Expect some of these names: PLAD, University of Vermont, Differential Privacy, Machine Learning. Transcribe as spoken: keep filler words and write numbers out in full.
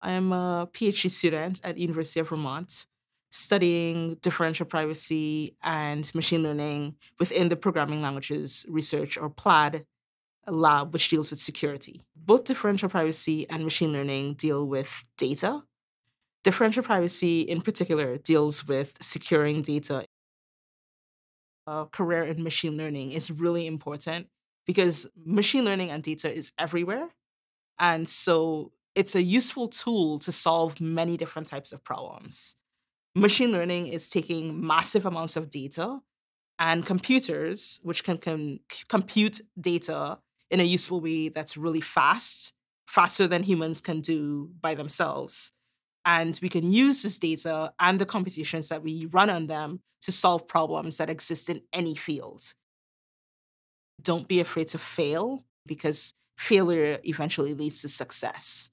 I'm a PhD student at the University of Vermont, studying differential privacy and machine learning within the Programming Languages Research, or PLAD, lab, which deals with security. Both differential privacy and machine learning deal with data. Differential privacy, in particular, deals with securing data. A career in machine learning is really important because machine learning and data is everywhere. And so it's a useful tool to solve many different types of problems. Machine learning is taking massive amounts of data and computers, which can, can compute data in a useful way that's really fast, faster than humans can do by themselves. And we can use this data and the computations that we run on them to solve problems that exist in any field. Don't be afraid to fail, because failure eventually leads to success.